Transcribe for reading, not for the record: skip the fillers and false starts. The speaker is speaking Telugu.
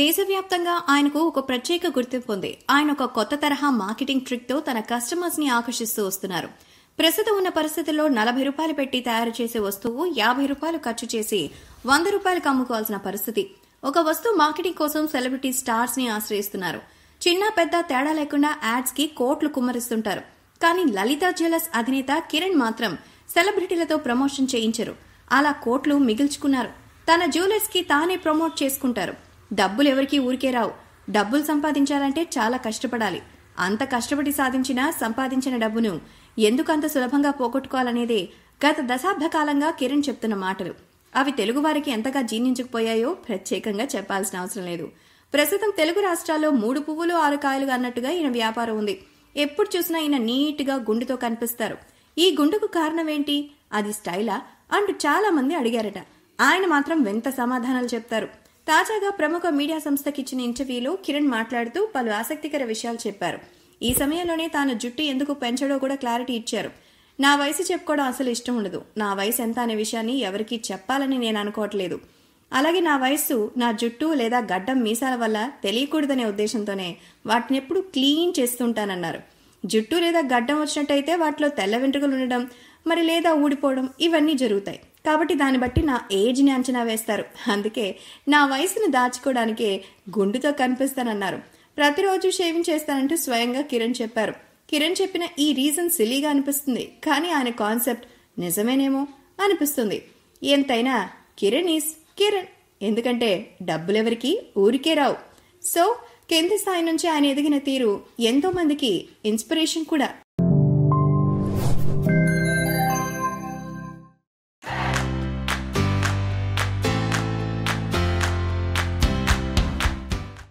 దేశవ్యాప్తంగా ఆయనకు ఒక ప్రత్యేక గుర్తింపు ఉంది. ఆయన ఒక కొత్త తరహా మార్కెటింగ్ ట్రిక్ తో తన కస్టమర్స్ ని ఆకర్షిస్తూ వస్తున్నారు. ప్రస్తుతం ఉన్న పరిస్థితుల్లో 40 రూపాయలు పెట్టి తయారు చేసే వస్తువు 50 రూపాయలు ఖర్చు చేసి 100 రూపాయలకు అమ్ముకోవాల్సిన పరిస్థితి. ఒక వస్తువు మార్కెటింగ్ కోసం సెలబ్రిటీ స్టార్స్ ని ఆశ్రయిస్తున్నారు. చిన్న పెద్ద తేడా లేకుండా యాడ్స్ కి కోట్లు కుమ్మరిస్తుంటారు. కానీ లలితా జ్యువెలర్స్ అధినేత కిరణ్ మాత్రం సెలబ్రిటీలతో ప్రమోషన్ చేయించరు. అలా కోట్లు మిగిల్చుకున్నారు. తన జ్యువెలర్స్ కి తానే ప్రమోట్ చేసుకుంటారు. డబ్బులు ఎవరికీ ఊరికే రావు. డబ్బులు సంపాదించాలంటే చాలా కష్టపడాలి. అంత కష్టపడి సంపాదించిన డబ్బును ఎందుకంత సులభంగా పోగొట్టుకోవాలనేదే గత దశాబ్ద కాలంగా కిరణ్ చెప్తున్న మాటలు. అవి తెలుగు వారికి ఎంతగా జీర్ణించకపోయాయో ప్రత్యేకంగా చెప్పాల్సిన అవసరం లేదు. ప్రస్తుతం తెలుగు రాష్ట్రాల్లో 3 పువ్వులు 6 కాయలుగా అన్నట్టుగా ఈయన వ్యాపారం ఉంది. ఎప్పుడు చూసినా ఈయన నీట్గా గుండుతో కనిపిస్తారు. ఈ గుండుకు కారణమేంటి? అది స్టైలా అంటూ చాలా మంది అడిగారట. ఆయన మాత్రం వింత సమాధానాలు చెప్తారు. తాజాగా ప్రముఖ మీడియా సంస్థకి ఇచ్చిన ఇంటర్వ్యూలో కిరణ్ మాట్లాడుతూ పలు ఆసక్తికర విషయాలు చెప్పారు. ఈ సమయంలోనే తాను జుట్టు ఎందుకు పెంచడో కూడా క్లారిటీ ఇచ్చారు. నా వయసు చెప్పుకోవడం అసలు ఇష్టం ఉండదు. నా వయసు ఎంత అనే విషయాన్ని ఎవరికీ చెప్పాలని నేను అనుకోవట్లేదు. అలాగే నా వయస్సు, నా జుట్టు లేదా గడ్డం మీసాల వల్ల తెలియకూడదనే ఉద్దేశంతోనే వాటిని ఎప్పుడు క్లీన్ చేస్తుంటానన్నారు. జుట్టు లేదా గడ్డం వచ్చినట్టయితే వాటిలో తెల్ల వెంట్రుకలు ఉండడం, మరి లేదా ఊడిపోవడం, ఇవన్నీ జరుగుతాయి. కాబట్టి దాన్ని బట్టి నా ఏజ్ని అంచనా వేస్తారు. అందుకే నా వయసును దాచుకోవడానికే గుండుతో కనిపిస్తానన్నారు. ప్రతిరోజు షేవింగ్ చేస్తానంటూ స్వయంగా కిరణ్ చెప్పారు. కిరణ్ చెప్పిన ఈ రీజన్ సిలీగా అనిపిస్తుంది, కానీ ఆయన కాన్సెప్ట్ నిజమేనేమో అనిపిస్తుంది. ఎంతైనా కిరణ్ ఈస్ కిరణ్, ఎందుకంటే డబ్బులెవరికి ఊరికే రావు. సో కింది స్థాయి నుంచి ఆయన ఎదిగిన తీరు ఎంతో మందికి ఇన్స్పిరేషన్ కూడా.